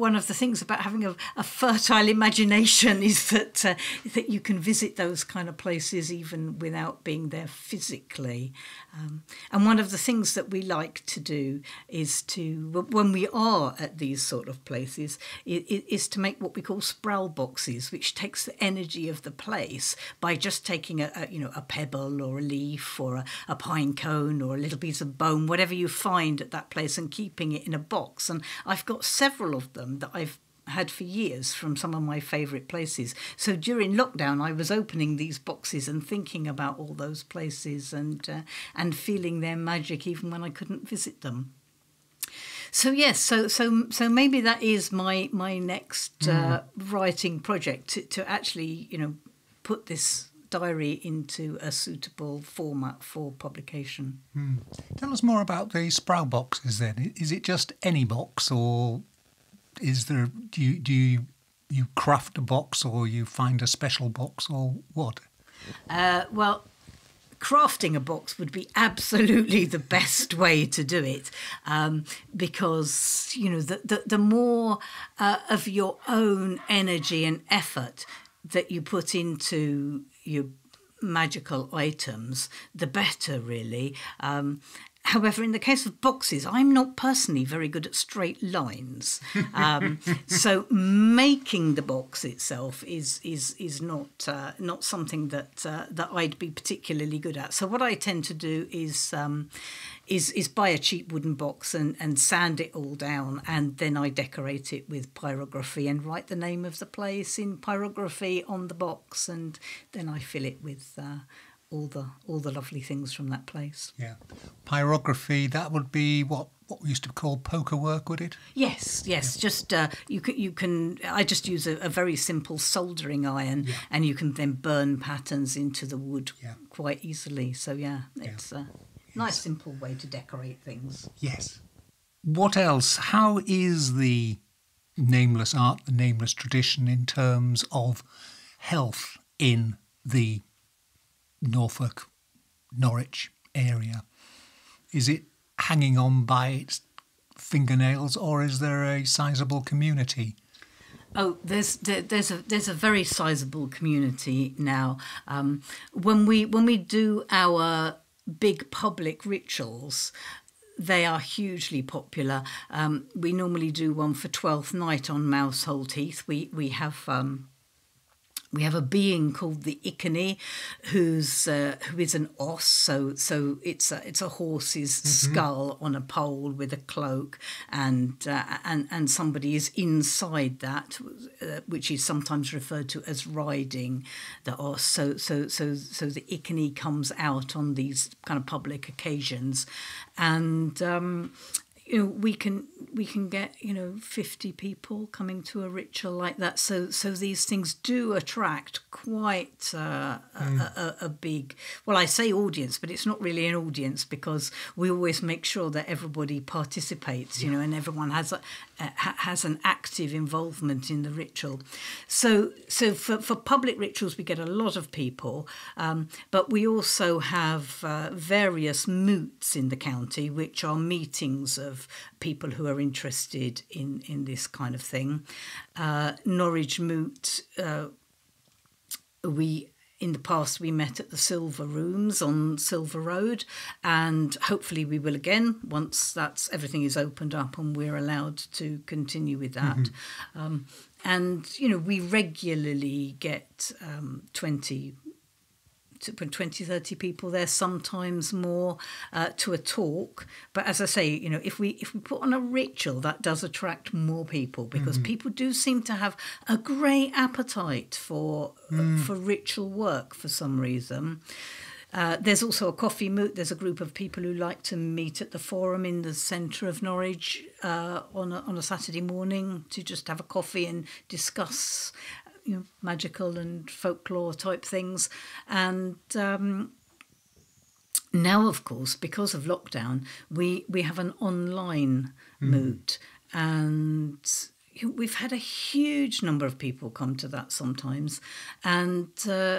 one of the things about having a, a fertile imagination is that uh, that you can visit those kind of places even without being there physically. Um, and one of the things that we like to do is to, when we are at these sort of places, is, is to make what we call sprawl boxes, which takes the energy of the place by just taking a, a you know a pebble or a leaf or a, a pine cone or a little piece of bone, whatever you find at that place, and keeping it in a box. And I've got several of them that I've had for years from some of my favourite places. So during lockdown, I was opening these boxes and thinking about all those places and uh, and feeling their magic even when I couldn't visit them. So yes, so so so maybe that is my my next mm. uh, writing project, to, to actually you know put this diary into a suitable format for publication. Mm. Tell us more about the sprawl boxes then. Is it just any box, or is there do you, do you you craft a box, or you find a special box, or what? Uh, well, crafting a box would be absolutely the best way to do it, um, because, you know, the, the, the more uh, of your own energy and effort that you put into your magical items, the better, really. Um, However, in the case of boxes, I'm not personally very good at straight lines. Um, so making the box itself is is is not uh, not something that uh, that I'd be particularly good at. So what I tend to do is um, is is buy a cheap wooden box and and sand it all down, and then I decorate it with pyrography and write the name of the place in pyrography on the box, and then I fill it with. Uh, all the all the lovely things from that place. Yeah. Pyrography, that would be what, what we used to call poker work, would it? Yes, yes. Yeah. Just uh, you can, you can. I just use a, a very simple soldering iron, yeah. and you can then burn patterns into the wood yeah. quite easily. So yeah, it's yeah. a yes. nice simple way to decorate things. Yes. What else? How is the nameless art, the nameless tradition, in terms of health in the Norfolk, Norwich area? Is it hanging on by its fingernails, or is there a sizable community? Oh, there's there, there's a there's a very sizable community now. Um, when we when we do our big public rituals, they are hugely popular. Um, we normally do one for Twelfth Night on Mousehole Heath. We we have. Um, We have a being called the Iceni, who's uh, who is an oss, so so it's a, it's a horse's mm-hmm. skull on a pole with a cloak, and uh, and and somebody is inside that, uh, which is sometimes referred to as riding the oss. So so so so the Iceni comes out on these kind of public occasions, and. Um, You know, we can we can get, you know, fifty people coming to a ritual like that. So so these things do attract quite uh, mm. a, a, a big, well, I say audience, but it's not really an audience because we always make sure that everybody participates, you yeah. know, and everyone has a, a, has an active involvement in the ritual. So so for for public rituals, we get a lot of people, um, but we also have uh, various moots in the county, which are meetings of. Of people who are interested in, in this kind of thing. Uh, Norwich Moot, uh, we in the past we met at the Silver Rooms on Silver Road, and hopefully we will again once that's everything is opened up and we're allowed to continue with that. Mm-hmm. um, and you know we regularly get um, twenty. twenty, thirty people there, sometimes more, uh, to a talk. But as I say, you know, if we if we put on a ritual, that does attract more people because mm. people do seem to have a great appetite for mm. uh, for ritual work for some reason. Uh, there's also a coffee moot. There's a group of people who like to meet at the Forum in the centre of Norwich uh, on a, on a Saturday morning to just have a coffee and discuss. You know, magical and folklore type things. And um, now, of course, because of lockdown, we, we have an online mm. moot. And we've had a huge number of people come to that sometimes. And... Uh,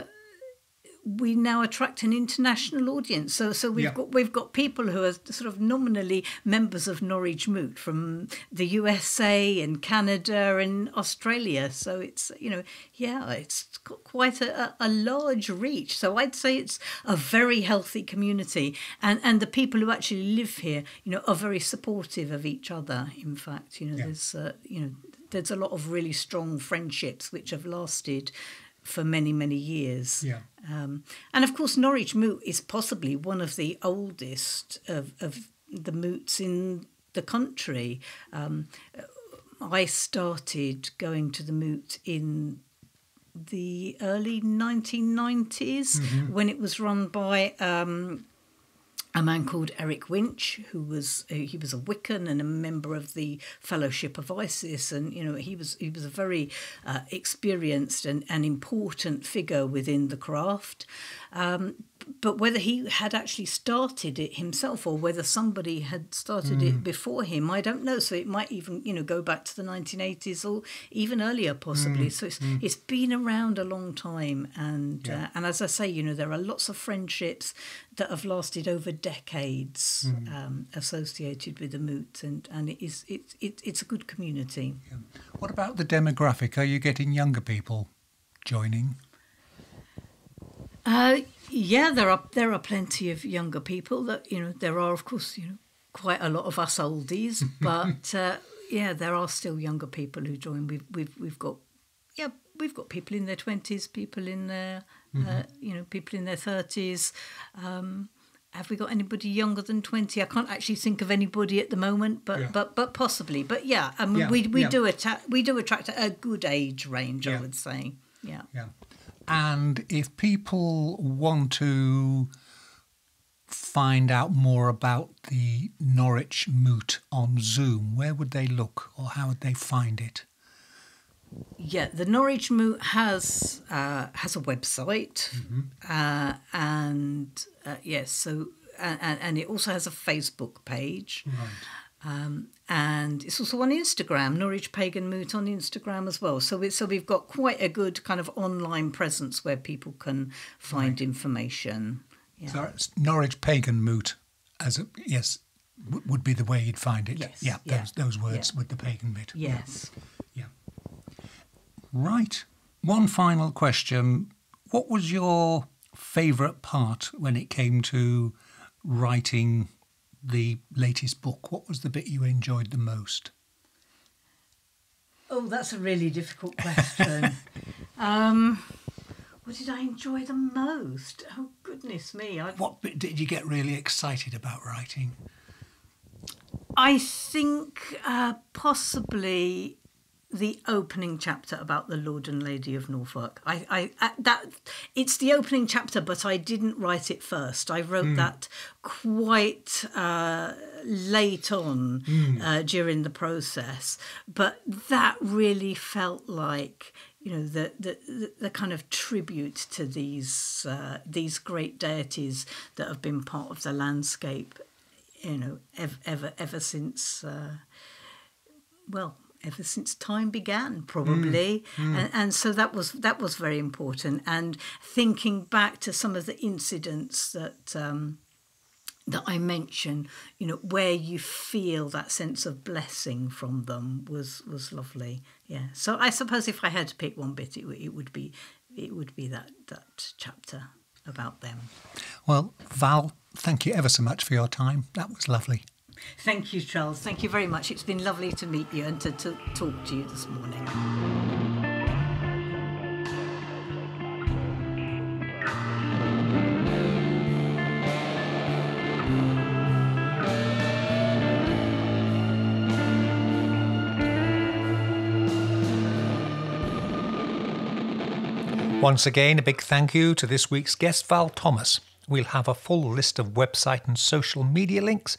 we now attract an international audience, so so we've yeah. got we've got people who are sort of nominally members of Norwich Moot from the U S A and Canada and Australia. So it's you know yeah, it's got quite a, a large reach. So I'd say it's a very healthy community, and and the people who actually live here, you know, are very supportive of each other. In fact, you know, yeah. there's uh, you know there's a lot of really strong friendships which have lasted. For many, many years. Yeah. Um, and of course, Norwich Moot is possibly one of the oldest of, of the moots in the country. Um, I started going to the moot in the early nineteen nineties mm-hmm. when it was run by... Um, a man called Eric Winch, who was he was a Wiccan and a member of the Fellowship of Isis, and you know he was he was a very uh, experienced and an important figure within the craft. Um, but whether he had actually started it himself or whether somebody had started mm. it before him, I don't know. So it might even you know go back to the nineteen eighties or even earlier possibly. Mm. So it's mm. it's been around a long time, and yeah. uh, and as I say, you know there are lots of friendships that have lasted over decades mm. um, associated with the moot, and and it is it, it it's a good community. Yeah. What about the demographic? Are you getting younger people joining? Uh, yeah, there are there are plenty of younger people. That you know there are of course you know quite a lot of us oldies, but uh, yeah, there are still younger people who join. We've we've we've got yeah we've got people in their twenties, people in their mm-hmm. uh, you know people in their thirties. Um, Have we got anybody younger than twenty? I can't actually think of anybody at the moment, but yeah. but but possibly. But yeah, I mean, yeah. we we yeah. do attract we do attract a good age range, yeah. I would say. Yeah. Yeah. And if people want to find out more about the Norwich moot on Zoom, where would they look or how would they find it? Yeah, the Norwich moot has uh, has a website, mm-hmm. uh, and uh, yes, yeah, so and, and it also has a Facebook page, right. um, and it's also on Instagram, Norwich Pagan Moot on Instagram as well. So we so we've got quite a good kind of online presence where people can find right. information. Yeah. So Norwich Pagan Moot, as a, yes, w would be the way you'd find it. Yes. Yeah, yeah, those those words yeah. with the pagan bit. Yes. Yeah. yeah. Right. One final question. What was your favourite part when it came to writing the latest book? What was the bit you enjoyed the most? Oh, that's a really difficult question. um, what did I enjoy the most? Oh, goodness me. I... What bit did you get really excited about writing? I think uh, possibly... the opening chapter about the Lord and Lady of Norfolk. I, I, I that it's the opening chapter, but I didn't write it first. I wrote mm. that quite uh, late on mm. uh, during the process. But that really felt like, you know, the the the kind of tribute to these uh, these great deities that have been part of the landscape, you know, ever ever, ever since. Uh, well. Ever since time began, probably, mm, mm. And, and so that was that was very important. And thinking back to some of the incidents that um, that I mentioned, you know, where you feel that sense of blessing from them was was lovely. Yeah. So I suppose if I had to pick one bit, it, it would be it would be that that chapter about them. Well, Val, thank you ever so much for your time. That was lovely. Thank you, Charles. Thank you very much. It's been lovely to meet you and to, to talk to you this morning. Once again, a big thank you to this week's guest, Val Thomas. We'll have a full list of website and social media links,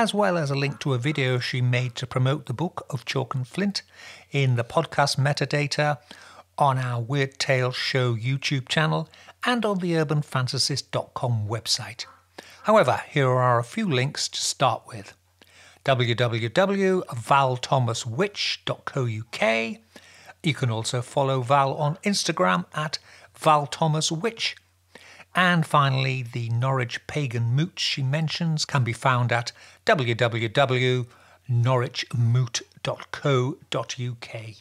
as well as a link to a video she made to promote the book of Chalk and Flint in the podcast metadata, on our Weird Tales Show YouTube channel, and on the urban fantasist dot com website. However, here are a few links to start with. w w w dot val thomas witch dot co dot u k. You can also follow Val on Instagram at val thomas witch. And finally, the Norwich Pagan Moot she mentions can be found at w w w dot norwich moot dot co dot u k.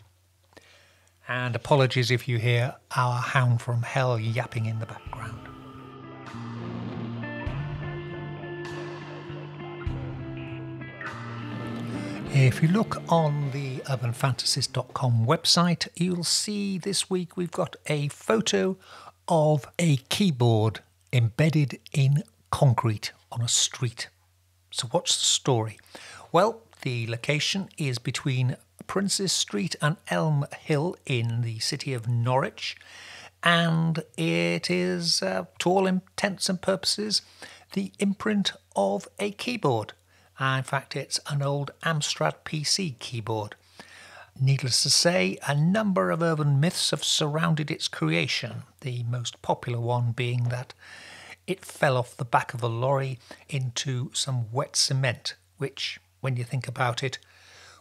And apologies if you hear our hound from hell yapping in the background. If you look on the urban fantasist dot com website, you'll see this week we've got a photo of a keyboard embedded in concrete on a street. So what's the story? Well, the location is between Princes Street and Elm Hill in the city of Norwich, and it is, uh, to all intents and purposes, the imprint of a keyboard. And in fact, it's an old Amstrad P C keyboard. Needless to say, a number of urban myths have surrounded its creation, the most popular one being that it fell off the back of a lorry into some wet cement, which, when you think about it,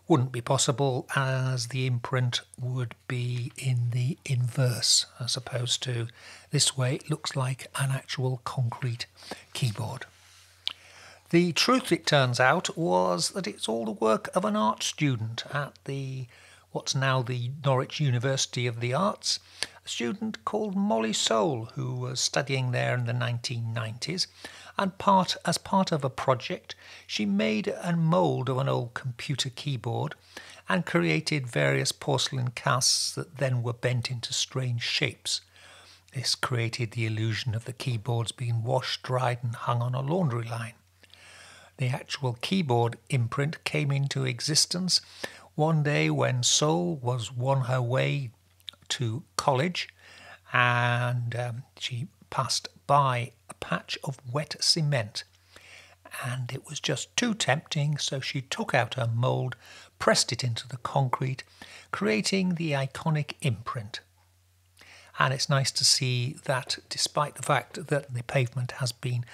wouldn't be possible as the imprint would be in the inverse, as opposed to this way it looks like an actual concrete keyboard. The truth, it turns out, was that it's all the work of an art student at the what's now the Norwich University of the Arts, a student called Molly Soule, who was studying there in the nineteen nineties, and part as part of a project she made a mould of an old computer keyboard and created various porcelain casts that then were bent into strange shapes. This created the illusion of the keyboards being washed, dried and hung on a laundry line. The actual keyboard imprint came into existence one day when Soule was on her way to college, and um, she passed by a patch of wet cement and it was just too tempting, so she took out her mould, pressed it into the concrete, creating the iconic imprint. And it's nice to see that despite the fact that the pavement has been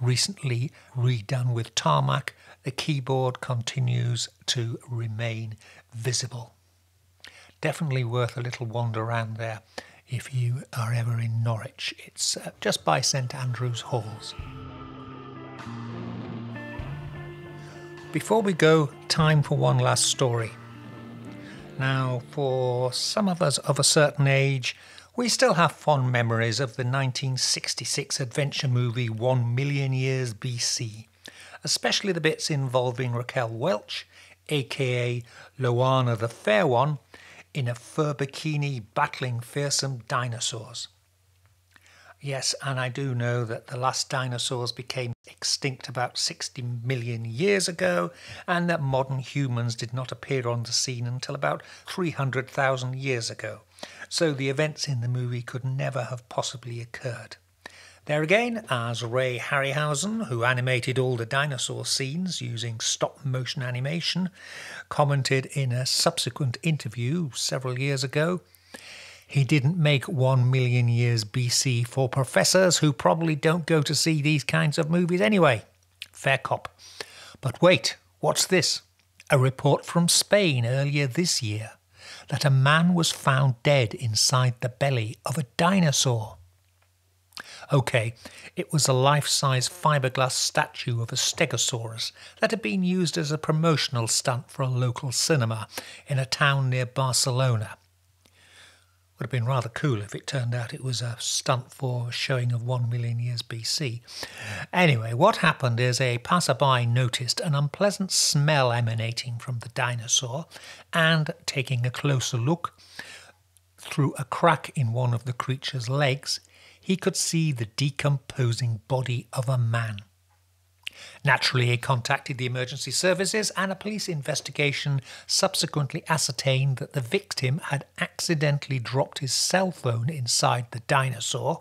recently redone with tarmac, the keyboard continues to remain visible. Definitely worth a little wander around there if you are ever in Norwich. It's just by St Andrew's Halls. Before we go, time for one last story. Now, for some of us of a certain age, we still have fond memories of the nineteen sixty-six adventure movie One Million Years B C, especially the bits involving Raquel Welch, aka Loana the Fair One, in a fur bikini battling fearsome dinosaurs. Yes, and I do know that the last dinosaurs became extinct about sixty million years ago, and that modern humans did not appear on the scene until about three hundred thousand years ago. So the events in the movie could never have possibly occurred. There again, as Ray Harryhausen, who animated all the dinosaur scenes using stop-motion animation, commented in a subsequent interview several years ago, he didn't make one million years B C for professors who probably don't go to see these kinds of movies anyway. Fair cop. But wait, what's this? A report from Spain earlier this year that a man was found dead inside the belly of a dinosaur. Okay, it was a life-size fiberglass statue of a stegosaurus that had been used as a promotional stunt for a local cinema in a town near Barcelona. Would have been rather cool if it turned out it was a stunt for showing of one million years B C. Anyway, what happened is a passerby noticed an unpleasant smell emanating from the dinosaur, and taking a closer look through a crack in one of the creature's legs, he could see the decomposing body of a man. Naturally, he contacted the emergency services, and a police investigation subsequently ascertained that the victim had accidentally dropped his cell phone inside the dinosaur,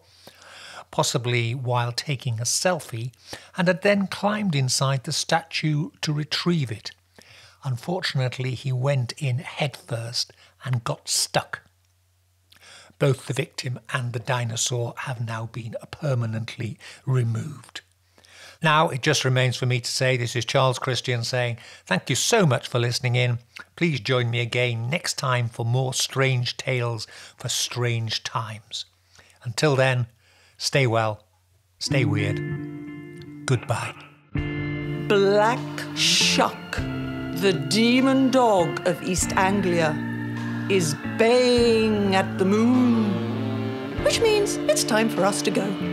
possibly while taking a selfie, and had then climbed inside the statue to retrieve it. Unfortunately, he went in headfirst and got stuck. Both the victim and the dinosaur have now been permanently removed. Now, it just remains for me to say this is Charles Christian saying thank you so much for listening in. Please join me again next time for more strange tales for strange times. Until then, stay well, stay weird. Goodbye. Black Shuck, the demon dog of East Anglia, is baying at the moon, which means it's time for us to go.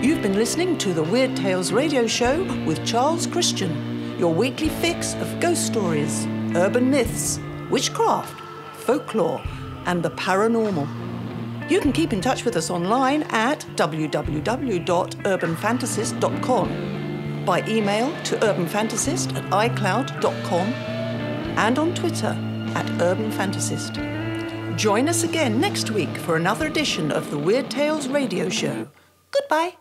You've been listening to the Weird Tales radio show with Charles Christian, your weekly fix of ghost stories, urban myths, witchcraft, folklore, and the paranormal. You can keep in touch with us online at w w w dot urban fantasist dot com, by email to urban fantasist at i cloud dot com, and on Twitter at urban fantasist. Join us again next week for another edition of the Weird Tales radio show. Goodbye.